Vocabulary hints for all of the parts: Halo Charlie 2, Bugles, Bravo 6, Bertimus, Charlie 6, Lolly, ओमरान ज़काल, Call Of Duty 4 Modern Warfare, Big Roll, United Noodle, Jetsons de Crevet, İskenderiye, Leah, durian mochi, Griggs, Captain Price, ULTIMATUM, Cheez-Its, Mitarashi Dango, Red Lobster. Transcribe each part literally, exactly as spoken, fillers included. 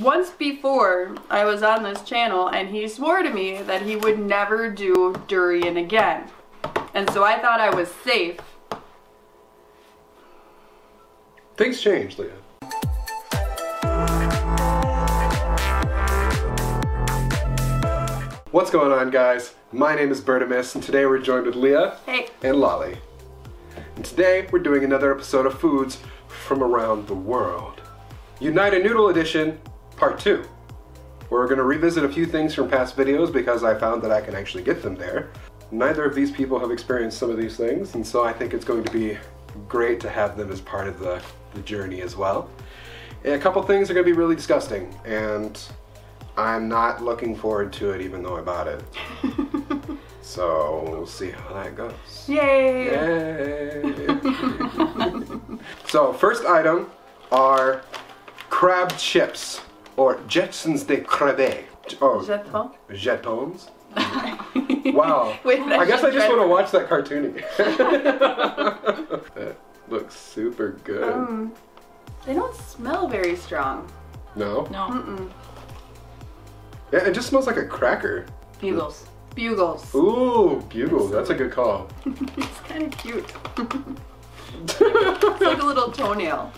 Once before, I was on this channel and he swore to me that he would never do durian again. And so I thought I was safe. Things change, Leah. What's going on, guys? My name is Bertimus, and today we're joined with Leah hey. and Lolly. And today we're doing another episode of Foods from Around the World. United Noodle Edition, Part two. We're going to revisit a few things from past videos because I found that I can actually get them there. Neither of these people have experienced some of these things, and so I think it's going to be great to have them as part of the, the journey as well. And a couple things are going to be really disgusting, and I'm not looking forward to it even though I bought it. So we'll see how that goes. Yay! Yay. So first item are crab chips, or Jetsons de Crevet. Oh, Jetons? Jetons? Wow. Wait, I guess I just want to watch that cartoon again. That looks super good. Um, they don't smell very strong. No? No. Mm-mm. Yeah, it just smells like a cracker. Bugles. Bugles. Ooh, Bugles. That's a good call. It's kind of cute. It's like a little toenail.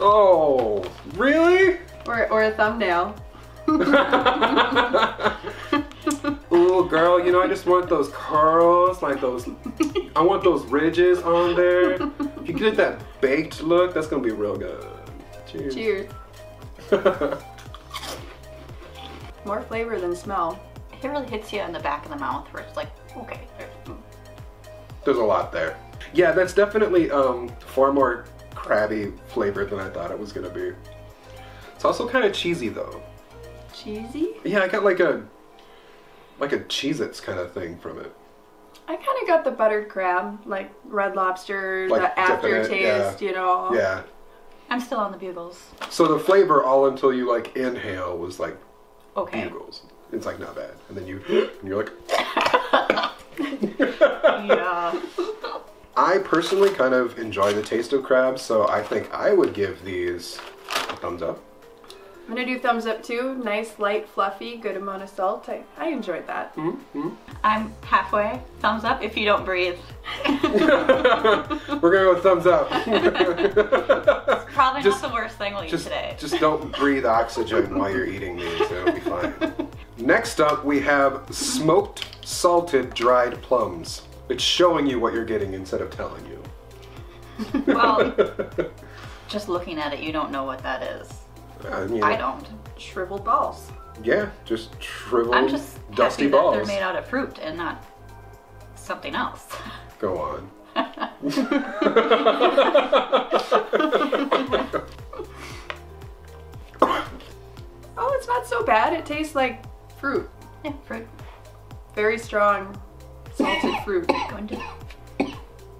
Oh, really? Or, or a thumbnail. Ooh, girl, you know, I just want those curls, like those, I want those ridges on there. If you get that baked look, that's gonna be real good. Cheers. Cheers. More flavor than smell. It really hits you in the back of the mouth where it's like, okay. There's a lot there. Yeah, that's definitely um, far more crabby flavor than I thought it was gonna be. It's also kind of cheesy though. Cheesy? Yeah, I got like a like a Cheez-Its kind of thing from it. I kind of got the buttered crab, like Red Lobster, like the aftertaste, yeah. You know. Yeah. I'm still on the Bugles. So the flavor, all until you like inhale, was like okay. Bugles. It's like not bad, and then you and you're like. Yeah. I personally kind of enjoy the taste of crabs, so I think I would give these a thumbs up. I'm gonna do thumbs up too. Nice, light, fluffy, good amount of salt. I, I enjoyed that. Mm-hmm. I'm halfway. Thumbs up if you don't breathe. We're gonna go thumbs up. It's probably just, not the worst thing we'll just, eat today. Just don't breathe oxygen while you're eating these. It'll be fine. Next up, we have smoked, salted, dried plums. It's showing you what you're getting instead of telling you. Well, just looking at it, you don't know what that is. I, mean, I don't. Shriveled balls. Yeah, just shriveled, I'm just dusty happy balls. That they're made out of fruit and not something else. Go on. Oh, it's not so bad. It tastes like fruit. Yeah, fruit. Very strong. Salted fruit. Going to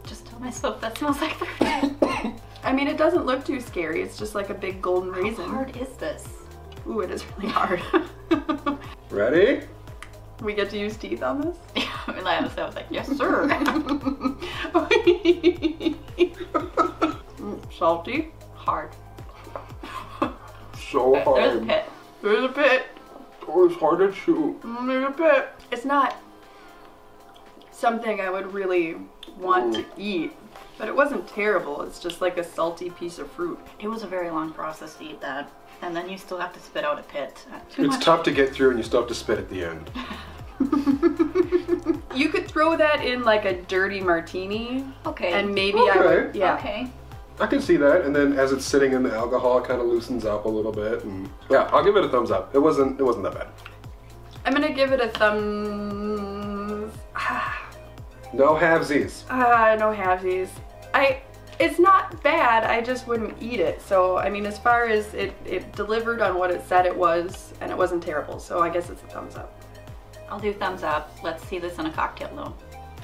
just tell myself that smells like fruit. I mean, it doesn't look too scary. It's just like a big golden raisin. How hard is this? Ooh, it is really hard. Ready? We get to use teeth on this? Yeah, I was like, yes, sir. Salty. Hard. So hard. There's a pit. There's a pit. Oh, it's hard to chew. There's a pit. It's not something I would really want mm. to eat, but it wasn't terrible. It's just like a salty piece of fruit. It was a very long process to eat that, and then you still have to spit out a pit. Too it's much. Tough to get through, and you still have to spit at the end. You could throw that in like a dirty martini. Okay. And maybe okay. I would. Yeah. Okay. I can see that, and then as it's sitting in the alcohol, it kind of loosens up a little bit. And yeah, I'll give it a thumbs up. It wasn't. It wasn't that bad. I'm gonna give it a thumbs. No halvesies. Ah, uh, no halvesies. I, it's not bad, I just wouldn't eat it. So, I mean, as far as it, it delivered on what it said it was, and it wasn't terrible, so I guess it's a thumbs up. I'll do thumbs up. Let's see this in a cocktail though.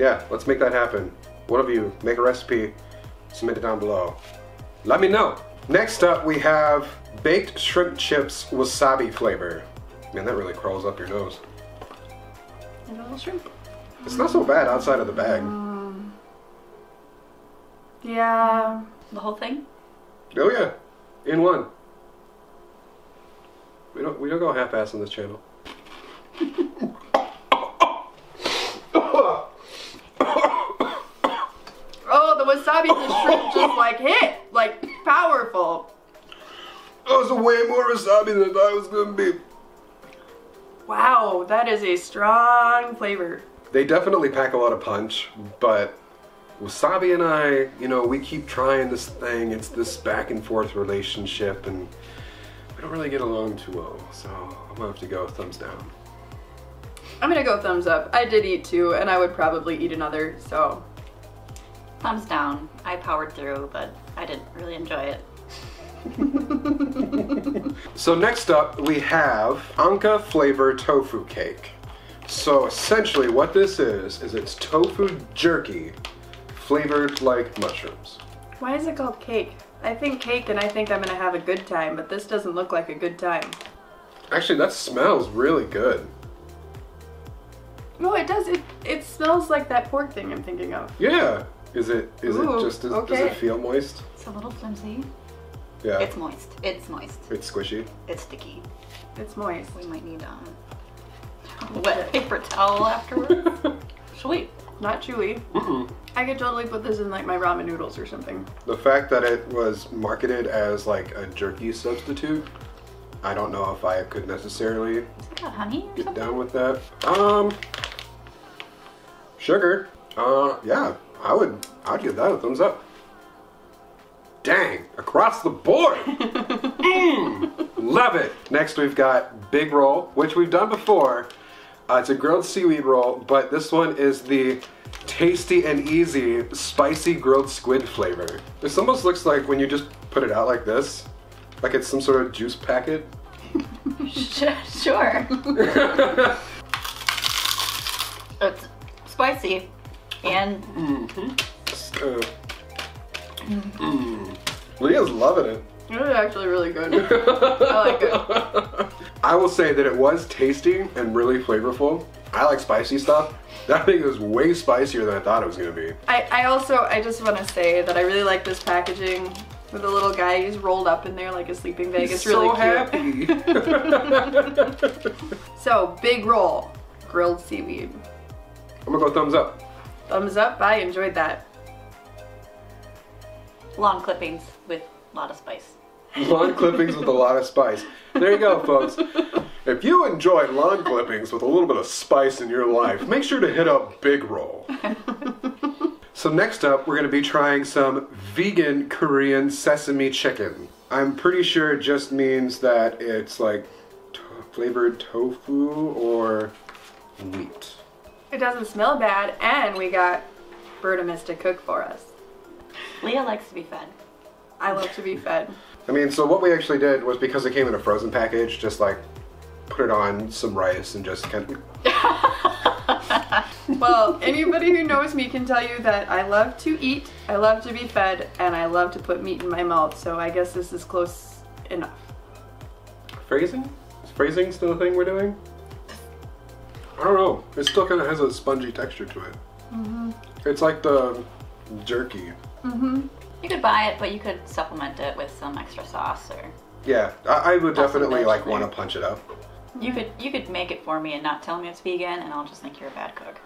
Yeah, let's make that happen. One of you, make a recipe, submit it down below. Let me know. Next up, we have baked shrimp chips wasabi flavor. Man, that really crawls up your nose. And a little shrimp. It's not so bad outside of the bag. Mm. Yeah. The whole thing? Oh yeah. In one. We don't we don't go half-ass on this channel. Oh, the wasabi and the shrimp just like hit, like powerful. That was way more wasabi than I thought it was gonna be. Wow, that is a strong flavor. They definitely pack a lot of punch, but wasabi and I, you know, we keep trying this thing. It's this back and forth relationship, and we don't really get along too well, so I'm gonna have to go thumbs down. I'm gonna go thumbs up. I did eat two, and I would probably eat another, so. Thumbs down. I powered through, but I didn't really enjoy it. So next up, we have Anka flavored tofu cake. So essentially what this is, is it's tofu jerky flavored like mushrooms. Why is it called cake? I think cake and I think I'm gonna have a good time, but this doesn't look like a good time. Actually, that smells really good. No, it does. It, it smells like that pork thing I'm thinking of. Yeah. Is it, is Ooh, it just, is, okay. Does it feel moist? It's a little flimsy. Yeah. It's moist. It's moist. It's squishy. It's sticky. It's moist. We might need um, a wet paper towel afterwards. Sweet. Not chewy. Mm-mm. I could totally put this in like my ramen noodles or something. The fact that it was marketed as like a jerky substitute, I don't know if I could necessarily honey or get something? down with that. Um, sugar. Uh, yeah, I would. I'd give that a thumbs up. Dang, across the board. mm, love it. Next, we've got Big Roll, which we've done before. Uh, it's a grilled seaweed roll, but this one is the tasty and easy spicy grilled squid flavor. This almost looks like when you just put it out like this, like it's some sort of juice packet. Sure. It's spicy and... Mm-hmm. uh, mm. Leah's loving it. It is actually really good. I like it. I will say that it was tasty and really flavorful. I like spicy stuff. That thing was way spicier than I thought it was going to be. I, I also, I just want to say that I really like this packaging with a little guy. He's rolled up in there like a sleeping bag. He's it's really so cute. Happy. So, Big Roll, grilled seaweed. I'm going to go thumbs up. Thumbs up. I enjoyed that. Long clippings with a lot of spice. Lawn clippings with a lot of spice. There you go, folks. If you enjoy lawn clippings with a little bit of spice in your life, make sure to hit up Big Roll. So next up, we're going to be trying some vegan Korean sesame chicken. I'm pretty sure it just means that it's like to flavored tofu or wheat. It doesn't smell bad, and we got Bertimus to cook for us. Leah likes to be fed. I love to be fed. I mean, so what we actually did was, because it came in a frozen package, just like put it on some rice and just kind of... Well, anybody who knows me can tell you that I love to eat, I love to be fed, and I love to put meat in my mouth, so I guess this is close enough. Phrasing? Is phrasing still a thing we're doing? I don't know. It still kind of has a spongy texture to it. Mm-hmm. It's like the jerky. Mm-hmm. You could buy it, but you could supplement it with some extra sauce or... Yeah, I, I would definitely like want to punch it up. You could you could make it for me and not tell me it's vegan, and I'll just think you're a bad cook.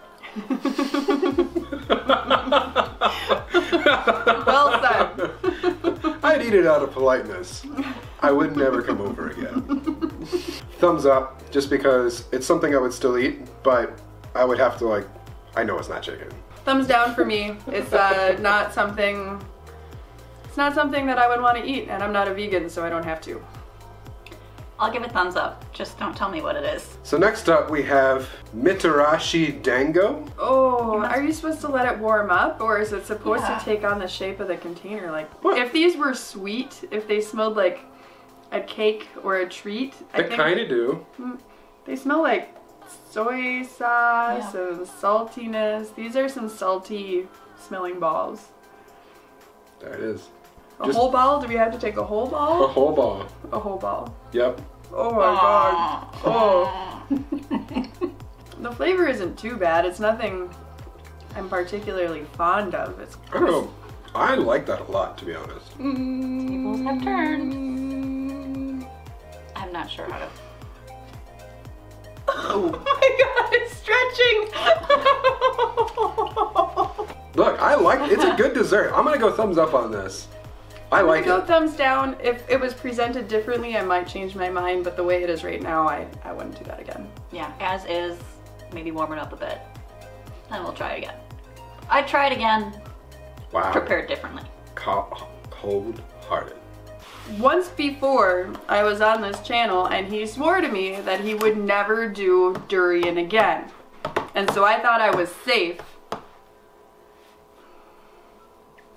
Well done. I'd eat it out of politeness. I would never come over again. Thumbs up, just because it's something I would still eat, but I would have to like... I know it's not chicken. Thumbs down for me. It's uh, not something... It's not something that I would want to eat, and I'm not a vegan, so I don't have to. I'll give it thumbs up. Just don't tell me what it is. So next up we have Mitarashi Dango. Oh, are you supposed to let it warm up, or is it supposed yeah. to take on the shape of the container? Like, what? If these were sweet, if they smelled like a cake or a treat, they kind of do. They smell like soy sauce yeah. and saltiness. These are some salty smelling balls. There it is. A Just whole ball? Do we have to take a whole ball? A whole ball. A whole ball. Yep. Oh my Aww. God. Oh. The flavor isn't too bad. It's nothing I'm particularly fond of. It's I don't know. I like that a lot, to be honest. Mm-hmm. Tables have turned. I've I'm not sure how to. Oh my god, it's stretching. Look, I like it. It's a good dessert. I'm gonna go thumbs up on this. I I'm like go it. Thumbs down. If it was presented differently, I might change my mind, but the way it is right now, I, I wouldn't do that again. Yeah, as is, maybe warm it up a bit. And we'll try it again. I'd try it again. Wow. Prepared differently. Cold-hearted. Once before, I was on this channel and he swore to me that he would never do durian again. And so I thought I was safe.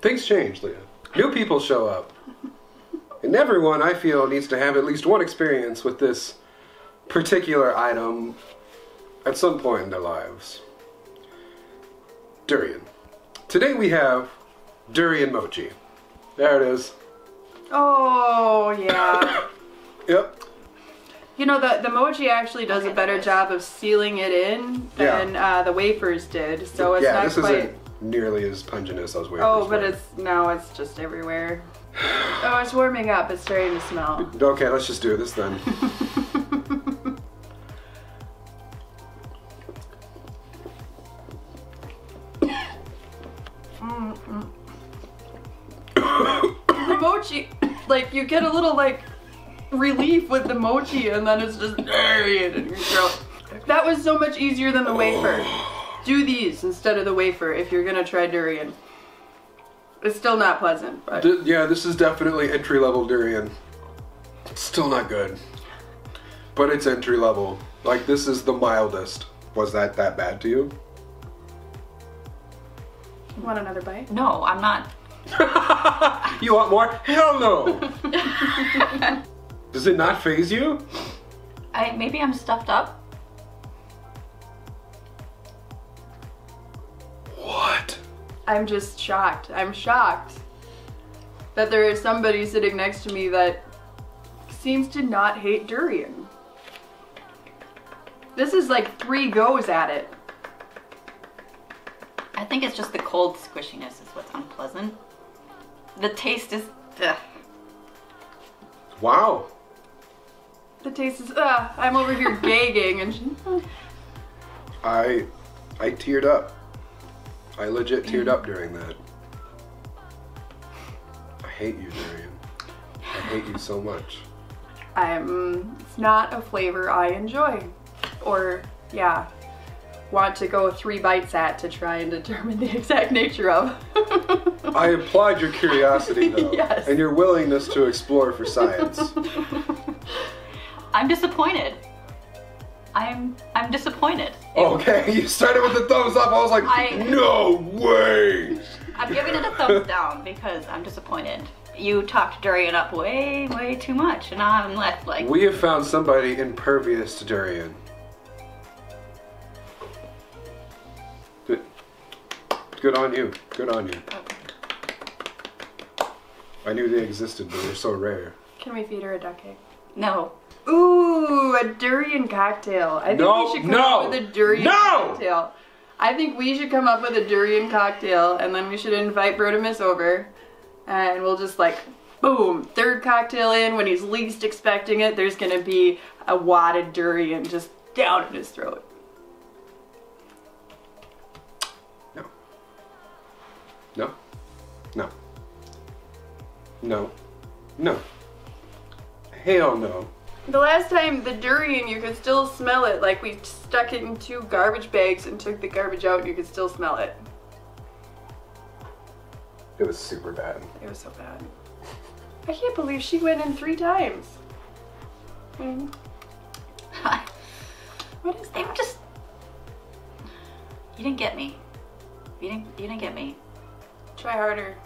Things change, Leah. New people show up. And everyone, I feel, needs to have at least one experience with this particular item at some point in their lives. Durian. Today we have durian mochi. There it is. Oh, yeah. Yep. You know, the, the mochi actually does okay, a better job of sealing it in than yeah. uh, the wafers did, so it's yeah, not this quite... Isn't nearly as pungent as those wafers. Oh, but were. it's, no, it's just everywhere. Oh, it's warming up. It's starting to smell. Okay, let's just do this then. The mochi, like, you get a little, like, relief with the mochi, and then it's just durian. That was so much easier than the oh. wafer. Do these instead of the wafer if you're gonna try durian. It's still not pleasant, but. D yeah, this is definitely entry-level durian. It's still not good, but it's entry-level. Like, this is the mildest. Was that that bad to you? You want another bite? No, I'm not. You want more? Hell no! Does it not faze you? I, maybe I'm stuffed up. I'm just shocked. I'm shocked that there is somebody sitting next to me that seems to not hate durian. This is like three goes at it. I think it's just the cold squishiness is what's unpleasant. The taste is ugh. Wow. The taste is ugh. I'm over here gagging and I I teared up. I legit teared up during that. I hate you, durian. I hate you so much. I'm, it's not a flavor I enjoy. Or, yeah, want to go three bites at to try and determine the exact nature of. I applaud your curiosity, though, yes. And your willingness to explore for science. I'm disappointed. I'm I'm disappointed. Okay, you started with the thumbs up. I was like, I, no way. I'm giving it a thumbs down because I'm disappointed. You talked durian up way, way too much, and now I'm left like. We have found somebody impervious to durian. Good, good on you. Good on you. Okay. I knew they existed, but they're so rare. Can we feed her a duck egg? No. Ooh, a durian cocktail. I think no, we should come no, up with a durian no. cocktail. I think we should come up with a durian cocktail, and then we should invite Bertimus over, and we'll just like, boom, third cocktail in when he's least expecting it. There's gonna be a wad of durian just down in his throat. No. No. No. No. No. Hell no. The last time, the durian, you could still smell it. Like, we stuck it in two garbage bags and took the garbage out, and you could still smell it. It was super bad. It was so bad. I can't believe she went in three times. Mm. What is that? They were just... You didn't get me. You didn't, you didn't get me. Try harder.